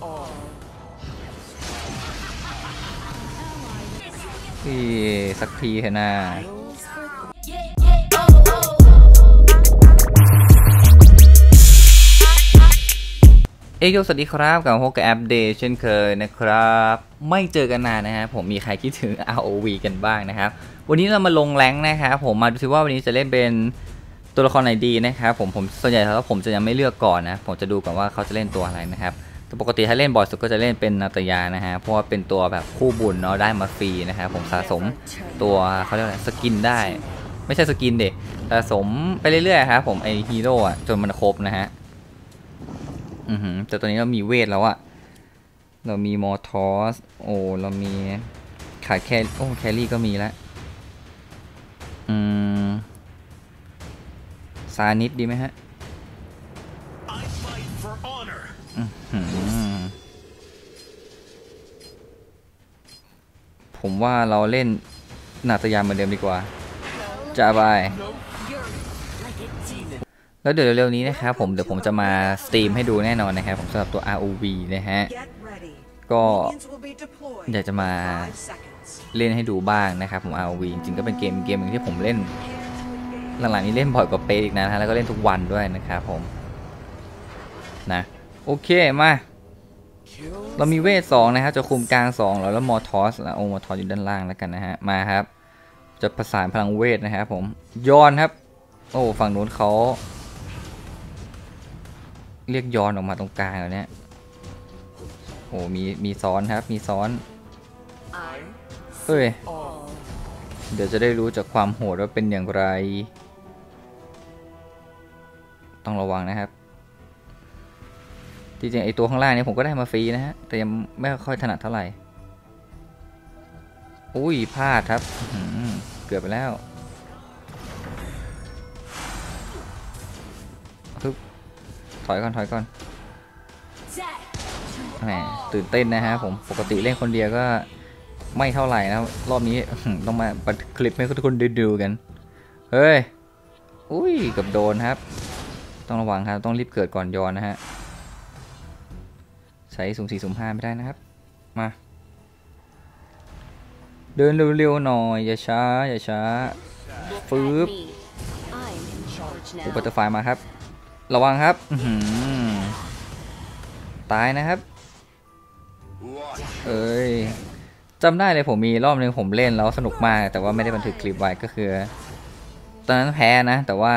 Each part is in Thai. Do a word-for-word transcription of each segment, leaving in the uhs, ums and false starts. ที่สักทีเถอะนะเอ้ยสวัสดีครับกับโฮกแอปเดย์เช่นเคยนะครับไม่เจอกันนานนะฮะผมมีใครคิดถึง อาร์ โอ วี กันบ้างนะครับวันนี้เรามาลงแรงนะครับผมมาดูซิว่าวันนี้จะเล่นเป็นตัวละครไหนดีนะครับผมผมส่วนใหญ่แล้วผมจะยังไม่เลือกก่อนนะผมจะดูก่อนว่าเขาจะเล่นตัวอะไรนะครับแต่ปกติถ้าเล่นบอสก็จะเล่นเป็นนาตยานะฮะเพราะว่าเป็นตัวแบบคู่บุญเนาะได้มาฟรีนะครับผมสะสมตัวเขาเรียกอะไรสกินได้ไม่ใช่สกินเด็กสะสมไปเรื่อยๆครับผมไอฮีโร่อะจนมันครบนะฮะอือหือแต่ตอนนี้เรามีเวทแล้วอะเรามีมอทอสโอเรามีขาดแคลโอ้แคลรี่ก็มีแล้วอืมซานิดดีไหมฮะผมว่าเราเล่นนาตยามเหมือนเดิมดีกว่าจะบายแล้วเดี๋ยวเร็วๆนี้นะครับผมเดี๋ยวผมจะมาสตรีมให้ดูแน่นอนนะครับผมสำหรับตัว อาร์ โอ วี นะฮะก็อยากจะมาเล่นให้ดูบ้างนะครับผม อาร์ โอ วี จริงๆก็เป็นเกมเกมนึงที่ผมเล่นหลังๆนี้เล่นบ่อยกว่าเปย์อีกนะฮะแล้วก็เล่นทุกวันด้วยนะครับผมนะโอเคมาเรามีเวทสองนะครับจะคุมกลางสองแล้วแล้วมอทอสนะโอ้มอทอสอยู่ด้านล่างแล้วกันนะฮะมาครับจะประสานพลังเวทนะครับผมย้อนครับโอ้ฝั่งนู้นเขาเรียกย้อนออกมาตรงกลางแล้วเนี่ยโอ้มีมีซ้อนครับมีซ้อนเฮ้ยเดี๋ยวจะได้รู้จากความโหดว่าเป็นอย่างไรต้องระวังนะครับจริงๆไอตัวข้างล่างเนี่ยผมก็ได้มาฟรีนะฮะแต่ยังไม่ค่อยถนัดเท่าไหร่อุ้ยพลาดครับเกือบไปแล้วปึ๊บถอยก่อนถอยก่อนแหมตื่นเต้นนะฮะผมปกติเล่นคนเดียวก็ไม่เท่าไหร่นะรอบนี้ต้องมาบันทึกคลิปให้ทุกคนดูๆกันเฮ้ยอุ้ยกับโดนครับต้องระวังครับต้องรีบเกิดก่อนย้อนนะฮะใช้สุ่มสี่สุ่มห้าไม่ได้นะครับมาเดินเร็วๆหน่อยอย่าช้าอย่าช้าฟืบอุปตะไฟมาครับระวังครับตายนะครับเอ้ยจำได้เลยผมมีรอบนึงผมเล่นแล้วสนุกมากแต่ว่าไม่ได้บันทึกคลิปไว้ก็คือตอนนั้นแพ้นะแต่ว่า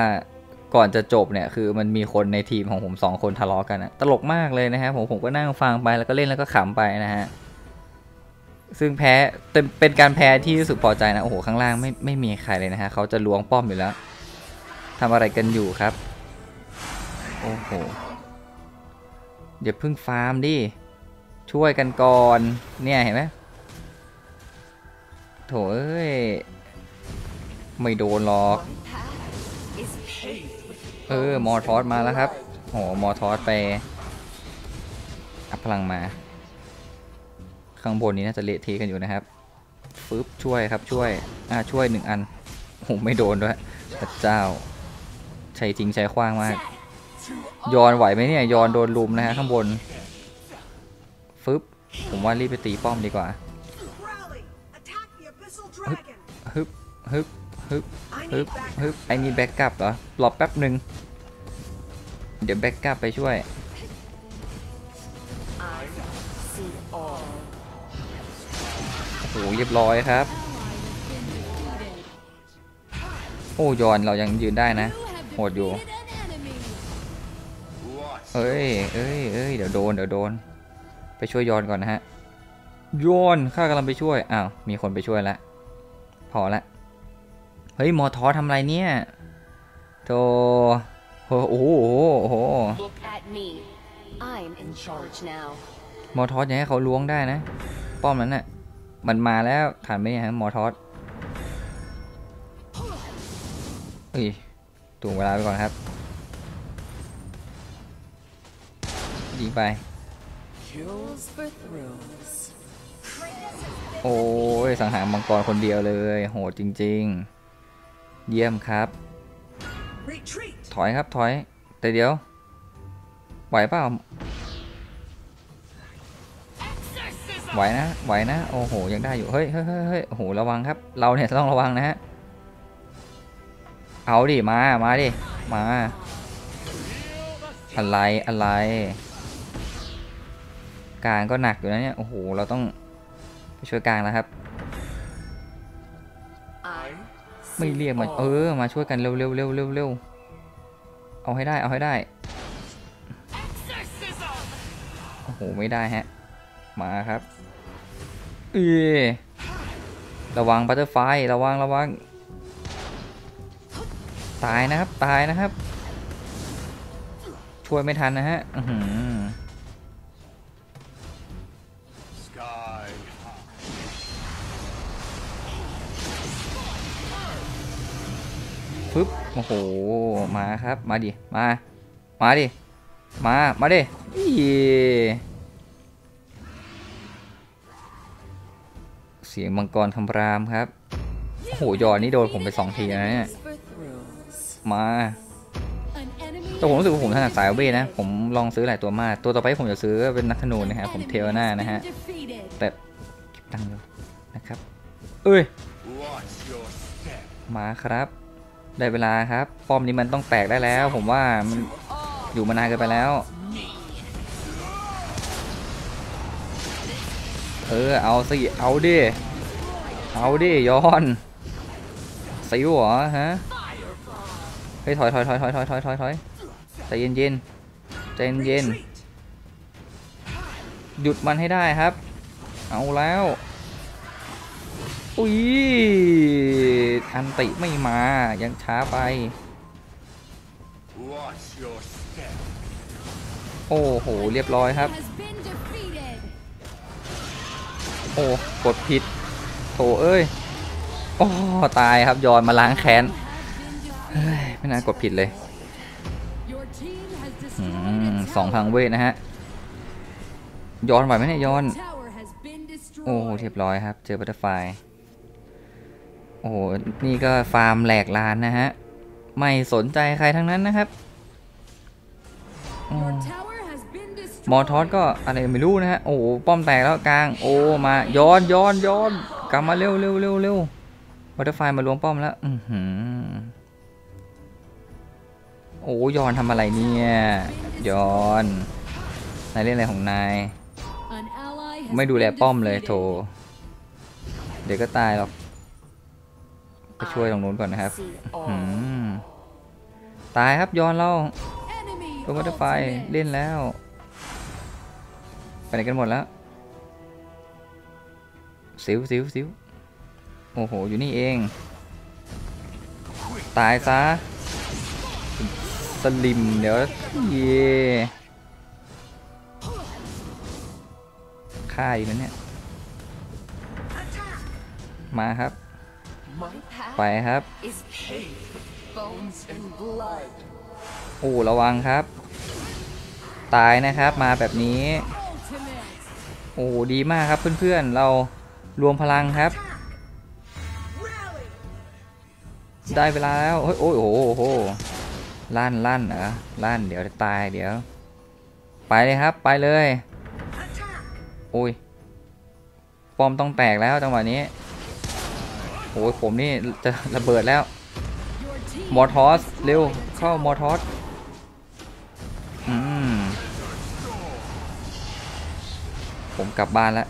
ก่อนจะจบเนี่ยคือมันมีคนในทีมของผมสองคนทะเลาะกันนะตลกมากเลยนะฮะผมผมก็นั่งฟังไปแล้วก็เล่นแล้วก็ขำไปนะฮะซึ่งแพ้เป็นการแพ้ที่รู้สึกพอใจนะโอ้โหข้างล่างไม่ไม่มีใครเลยนะฮะเขาจะล้วงป้อมอยู่แล้วทำอะไรกันอยู่ครับโอ้โหอย่าเพิ่งฟาร์มดิช่วยกันก่อนเนี่ยเห็นไหมโถเอ้ยไม่โดนหรอกเออมอทอสมาแล้วครับโหมอทอสไปอัพพลังมาข้างบนนี้น่าจะเละเทกันอยู่นะครับฟึบช่วยครับช่วยอ่าช่วยหนึ่งอันโหไม่โดนด้วยพระเจ้าใช้ทิ้งใช้ขว้างมากยอนไหวไหมเนี่ยยอนโดนลุมนะฮะข้างบนฟึบผมว่ารีบไปตีป้อมดีกว่าฮึบฮึบฮึบฮึบฮึบไอ้นี่แบ็กกลับเหรอหลบแป๊บหนึ่งเดี๋ยวแบ็กกลับไปช่วยโอ้โหเรียบร้อยครับโอ้ยอนเรายังยืนได้นะโหดอยู่เอ้ยเอ้ยเอ้ยเดี๋ยวโดนเดี๋ยวโดนไปช่วยยอนก่อนนะฮะยอนข้ากำลังไปช่วยอ้าวมีคนไปช่วยแล้วพอละเฮ้ยมอทอทำไรเนี่ยโธ่โอ้โหโอ้โหมอทอสอยากให้เขาล้วงได้นะป้อมนั้นน่ะมันมาแล้วทันไหมฮะมอทอสเอ้ยถ่วงเวลาไปก่อนครับยิงไปโอ้ยสังหารมังกรคนเดียวเลยโหดจริงๆเยี่ยมครับถอยครับถอยแต่เดี๋ยวไหวเปล่า ไหวนะไหวนะโอ้โหยังได้อยู่เฮ้ยเฮ้ยเฮ้ยโอ้โหระวังครับเราเนี่ยต้องระวังนะฮะเอาดิมามาดิมาอะไรอะไรกลางก็หนักอยู่นะเนี่ยโอ้โหเราต้องไปช่วยกลางแล้วครับไม่เรียกมาเออมาช่วยกันเร็วเร็วเร็วเร็วเร็วเอาให้ได้เอาให้ได้โอ้โหไม่ได้ฮะมาครับเออระวังบัตเตอร์ไฟระวังระวังตายนะครับตายนะครับช่วยไม่ทันนะฮะปึ๊บโอ้โหมาครับมาดิมามาดิมามาดิเสียงมังกรคำรามครับโอ้โหยอดนี่โดนผมไปสองทีนะเนี่ยมาแต่ผมรู้สึกว่าผมถนัดสายเวทนะผมลองซื้อหลายตัวมากตัวต่อไปผมจะซื้อเป็นนักธนูนะครับผมเทวนานะฮะแต่เก็บตังค์เลยนะครับเอ้ยมาครับได้เวลาครับป้อมนี้มันต้องแตกได้แล้วผมว่ามันอยู่มานานเกินไปแล้วเออเอาสิเอาดิเอาดิย้อนสิวเหรอฮะเฮ้ยถอยถอยถอยถอยถอยถอยถอยถอยใจเย็นเย็นใจเย็นเย็นหยุดมันให้ได้ครับเอาแล้วอุ้ยอันติไม่มายังช้าไปโอ้โหเรียบร้อยครับโอ้กดผิดโถเอ้ยโอ้ตายครับย้อนมาล้างแค้นไม่น่ากดผิดเลยสองพังเวทนะฮะย้อนไหวไหมเนี่ยย้อนโอ้เรียบร้อยครับเจอบัตเตอร์ไฟโอ้โหนี่ก็ฟาร์มแหลกลานนะฮะไม่สนใจใครทั้งนั้นนะครับมอทอสก็อะไรไม่รู้นะฮะโอ้ป้อมแตกแล้วกลางโอ้มาย้อนย้อนย้อนกลับมาเร็วเร็วเร็วเร็วบัตเตอร์ไฟมาล้วงป้อมแล้วอือโอ้ย้อนทำอะไรเนี่ยย้อนนายเล่นอะไรของนายไม่ดูแลป้อมเลยโถเดี๋ยวก็ตายหรอกไปช่วยตรงนู้นก่อนนะครับตายครับย้อนเราตัวบัตเตอร์ไฟเล่นแล้วไปไหนกันหมดแล้วซิวซิวซิวโอ้โหอยู่นี่เองตายซะสลิมเดี๋ยวเย่ฆ่าอีกแล้วเนี่ยมาครับไปครับโอ้ระวังครับตายนะครับมาแบบนี้โอ้ดีมากครับเพื่อนๆเรารวมพลังครับได้เวลาแล้วโอ้ยโอ้โหลั่นลั่นเหรอลั่นเดี๋ยวตายเดี๋ยวไปเลยครับไปเลยโอ้ยปอมต้องแตกแล้วจังหวะนี้โอ้ยผมนี่จะระเบิดแล้วมอทอสเร็วเข้ามอทอสอืมผมกลับบ้านแล้ว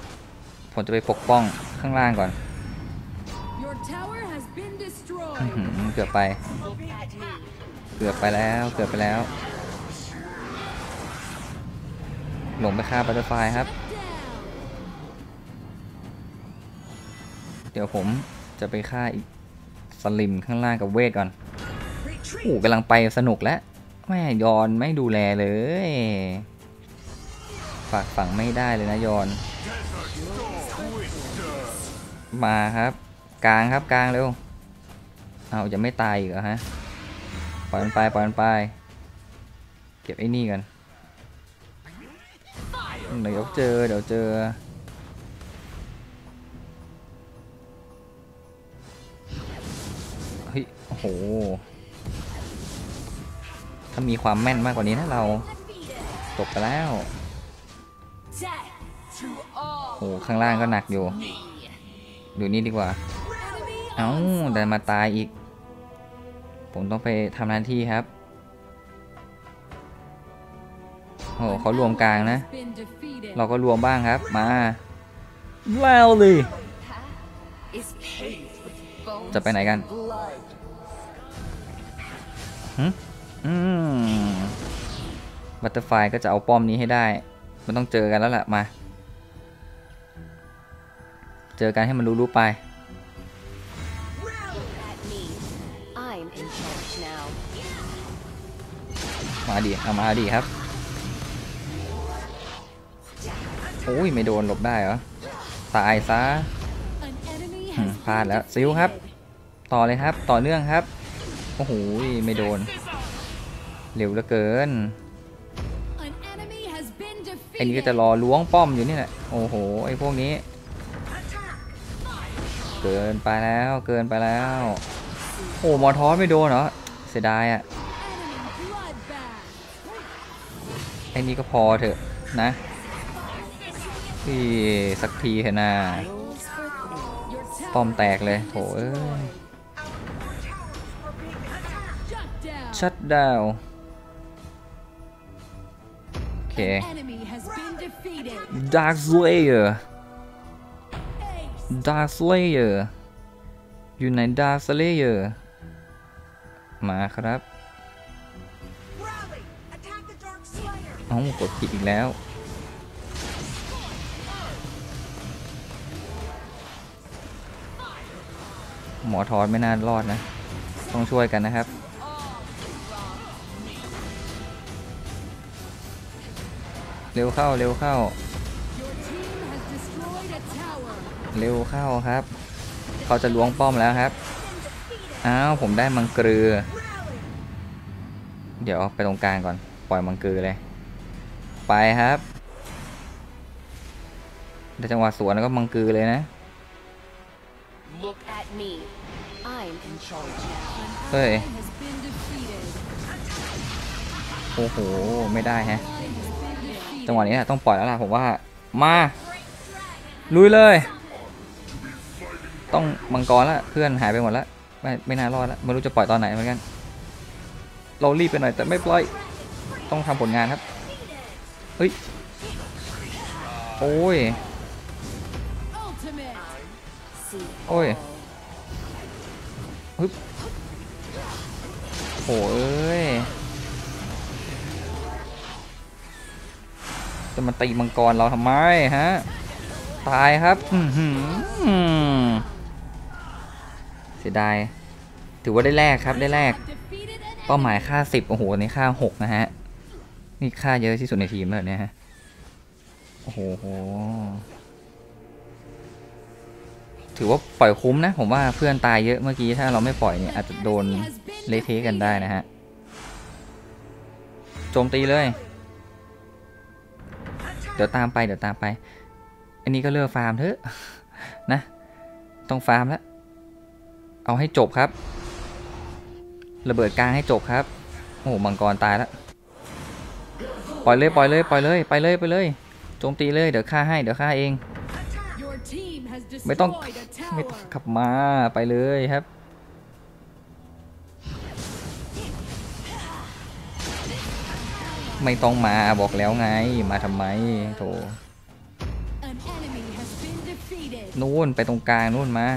ผมจะไปปกป้องข้างล่างก่อนเกือบไปเกือบไปแล้วเกือบไปแล้วหลงไปฆ่าบัตเตอร์ไฟครับเดี๋ยวผมจะไปฆ่าอีกสลิมข้างล่างกับเวทก่อนโอ้กำลังไปสนุกแล้วแม่ยอนไม่ดูแลเลยฝากฝังไม่ได้เลยนะยอนมาครับกลางครับกลางเร็วเอาจะไม่ตายอีกเหรอฮะปล่อยมันไปปล่อยมันไปเก็บไอ้นี่กันเดี๋ยวเจอเดี๋ยวเจอเฮ้ยโอ้โหถ้ามีความแม่นมากกว่านี้นะเราตกไปแล้ว อ้ข้างล่างก็หนักอยู่ดูนี่ดีกว่าเอ้าแต่มาตายอีกผมต้องไปทำหน้าที่ครับโอ้เขารวมกลางนะเราก็รวมบ้างครับมาแล้วดิจะไปไหนกันอืมบัตเตอร์ไฟก็จะเอาป้อมนี้ให้ได้มันต้องเจอกันแล้วแหละมาเจอกันให้มันรู้ๆไปมาดีเอามาดีครับโอ้ยไม่โดนหลบได้เหรอตายซะพลาดแล้วซิวครับต่อเลยครับต่อเนื่องครับโอ้โหไม่โดนเร็วเหลือเกินไอ้นี่ก็จะรอล้วงป้อมอยู่นี่แหละโอ้โหไอ้พวกนี้เกินไปแล้วเกินไปแล้วโอ้หมอท้อไม่โดนเหรอเสียดายอ่ะไอ้นี่ก็พอเถอะนะที่สักทีเถอะนะป้อมแตกเลยโถเอ้ยชัดดาวโอเคดาร์คเลเยอร์ดาร์คเลเยอร์อยู่ในดาร์คเลเยอร์มาครับเอ้ากดผิดอีกแล้วหมอทอดไม่น่ารอดนะต้องช่วยกันนะครับเร็วเข้าเร็วเข้าเร็วเข้าครับเขาจะล้วงป้อมแล้วครับอ้าวผมได้มังกรเดี๋ยวไปตรงกลางก่อนปล่อยมังกรเลยไปครับได้จังหวะสวนแล้วก็มังกรเลยนะเฮ้ยโอ้โหไม่ได้ฮะจังหวะนี้ต้องปล่อยแล้วล่ะผมว่ามาลุยเลยต้องมังกรละเพื่อนหายไปหมดละไม่ไม่น่ารอดละไม่รู้จะปล่อยตอนไหนเหมือนกันเรารีบไปหน่อยแต่ไม่ปล่อยต้องทำผลงานครับเฮ้ยโอ้ยโอ้ยฮึบโอ้ยจะมาตีมังกรเราทำไมฮะตายครับเสียดายถือว่าได้แรกครับได้แรกเป้าหมายค่าสิบโอ้โหในค่าหกนะฮะนี่ค่าเยอะที่สุดในทีมเลยเนี่ยฮะโอ้โหถือว่าปล่อยคุ้มนะผมว่าเพื่อนตายเยอะเมื่อกี้ถ้าเราไม่ปล่อยเนี่ยอาจจะโดนเละเทะกันได้นะฮะโจมตีเลยเดี๋ยวตามไปเดี๋ยวตามไปอันนี้ก็เลิกฟาร์มเถอะนะต้องฟาร์มแล้วเอาให้จบครับระเบิดกลางให้จบครับโอ้โหมังกรตายแล้วปล่อยเลยปล่อยเลยปล่อยเลยไปเลยไปเลยโจมตีเลยเดี๋ยวฆ่าให้เดี๋ยวฆ่าเองไม่ต้องไม่ต้องขับมาไปเลยครับไม่ต้องมาบอกแล้วไงมาทำไมโถนู่นไปตรงกลางนู่นมา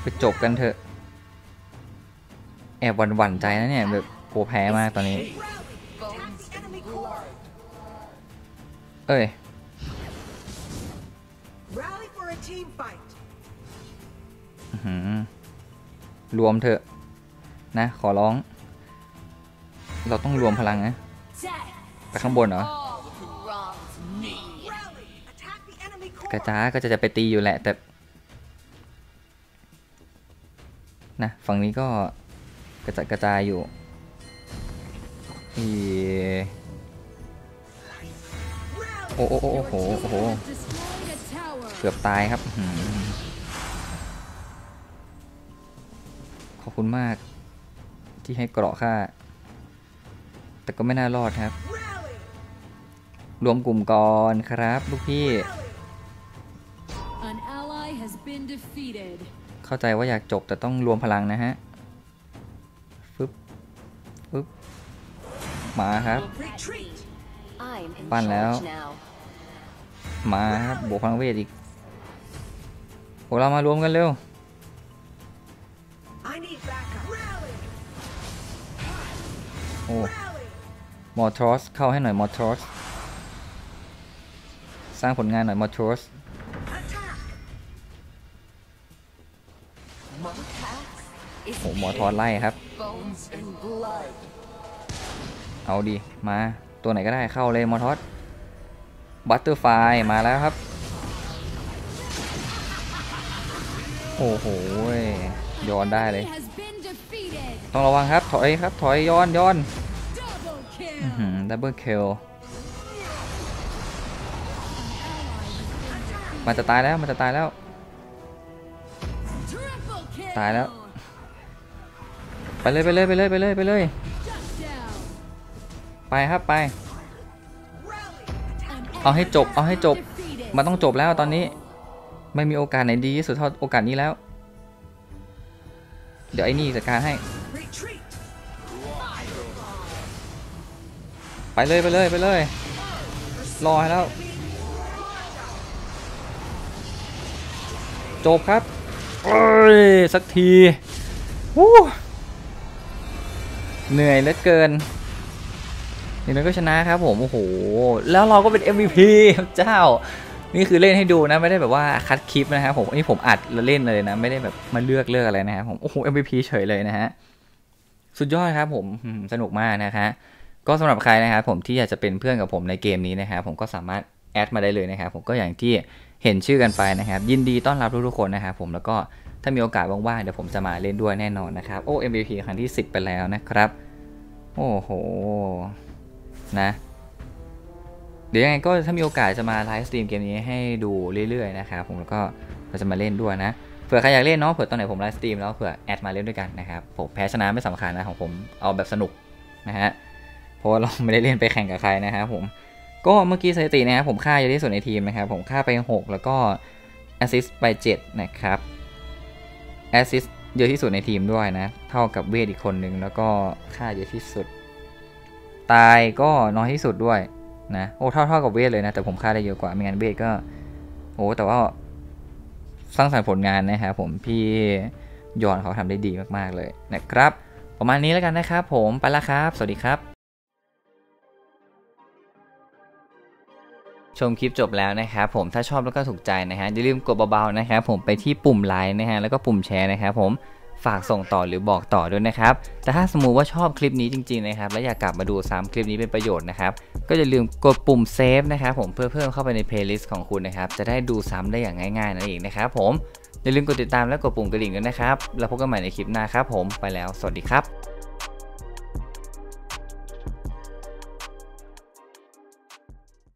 ไปจบกันเถอะแอบหวั่นๆใจนะเนี่ยแบบกลัวแพ้มากตอนนี้เอ้ยรวมเถอะนะขอร้องเราต้องรวมพลังนะไปข้างบนเหรอกระจ้าก็จะจะไปตีอยู่แหละแต่นะฝั่งนี้ก็กระจัดกระจายอยู่อีโอ้โอ้โอ้โหโอ้โหเกือบตายครับขอบคุณมากที่ให้เกราะข้าแต่ก็ไม่น่ารอดครับ รวมกลุ่มก่อนครับลูกพี่เข้าใจว่าอยากจบแต่ต้องรวมพลังนะฮะฟึบฟึบมาครับปั้นแล้วมาครับบวกพลังเวทอีกพวกเรามารวมกันเร็วโอ้มอร์ทอสเข้าให้หน่อยมอร์ทอสสร้างผลงานหน่อยมอร์ทอสโอ้หมอทอสไล่ครับเอาดีมาตัวไหนก็ได้เข้าเลยมอร์ทอสบัตเตอร์ไฟมาแล้วครับโอ้โหย้อนได้เลยต้องระวังครับถอยครับถอยย้อนย้อนดับเบิลคิลมันจะตายแล้วมันจะตายแล้วตายแล้วไปเลยไปเลยไปเลยไปเลยไปเลยไปครับไปเอาให้จบเอาให้จบมันต้องจบแล้วตอนนี้ไม่มีโอกาสไหนดีที่สุดเท่าโอกาสนี้แล้วเดี๋ยวไอ้นี่จัดการให้ไปเลยไปเลยไปเลยรอให้แล้วจบครับเอ้ยสักทีวู้เหนื่อยเหลือเกินอย่างนั้นก็ชนะครับผมโอ้โหแล้วเราก็เป็น เอ็ม วี พี เจ้านี่คือเล่นให้ดูนะไม่ได้แบบว่าคัดคลิปนะครับผมนี่ผมอัดแล้วเล่นเลยนะไม่ได้แบบมาเลือกเลือกอะไรนะครับผมโอ้โห เอ็ม วี พี เฉยเลยนะฮะสุดยอดครับผมสนุกมากนะคะก็สำหรับใครนะครับผมที่อยากจะเป็นเพื่อนกับผมในเกมนี้นะครับผมก็สามารถแอดมาได้เลยนะครับผมก็อย่างที่เห็นชื่อกันไปนะครับยินดีต้อนรับทุกๆคนนะครับผมแล้วก็ถ้ามีโอกาสว่างๆเดี๋ยวผมจะมาเล่นด้วยแน่นอนนะครับโอ้ เอ็ม วี พี ครั้งที่สิบไปแล้วนะครับโอ้โหนะเดี๋ยวยังไงก็ถ้ามีโอกาสจะมาไลฟ์สตรีมเกมนี้ให้ดูเรื่อยๆนะครับผมแล้วก็เราจะมาเล่นด้วยนะเผื่อใครอยากเล่นเนาะเผื่อตอนไหนผมไลฟ์สตรีมแล้วเผื่อแอดมาเล่นด้วยกันนะครับผมแพ้ชนะไม่สำคัญนะของผมเอาแบบสนุกนะฮะเพราะว่าเราไม่ได้เล่นไปแข่งกับใครนะครับผมก็เมื่อกี้สถิตินะครับผมฆ่าเยอะที่สุดในทีมนะครับผมฆ่าไปหกแล้วก็แอสซิสต์ไปเจ็ดนะครับแอสซิสต์เยอะที่สุดในทีมด้วยนะเท่ากับเวทอีกคนนึงแล้วก็ฆ่าเยอะที่สุดตายก็น้อยที่สุดด้วยนะโอ้เท่าเท่ากับเวทเลยนะแต่ผมฆ่าได้เยอะกว่าไม่งั้นเวทก็โอ้แต่ว่าสร้างสรรค์ผลงานนะครับผมพี่ยอนเขาทำได้ดีมากๆเลยนะครับประมาณนี้แล้วกันนะครับผมไปละครับสวัสดีครับชมคลิปจบแล้วนะครับผมถ้าชอบแล้วก็ถูกใจนะฮะอย่าลืมกดเบาๆนะครับผมไปที่ปุ่มไลค์นะฮะแล้วก็ปุ่มแชร์นะครับผมฝากส่งต่อหรือบอกต่อด้วยนะครับแต่ถ้าสมมุติว่าชอบคลิปนี้จริงๆนะครับและอยากกลับมาดูซ้ำคลิปนี้เป็นประโยชน์นะครับก็อย่าลืมกดปุ่มเซฟนะครับผมเพื่อเพิ่มเข้าไปในเพลย์ลิสต์ของคุณนะครับจะได้ดูซ้ำได้อย่างง่ายๆนั่นเองนะครับผมอย่าลืมกดติดตามและกดปุ่มกระดิ่งด้วยนะครับแล้วพบกันใหม่ในคลิปหน้าครับผมไปแล้วสวัสดีครับ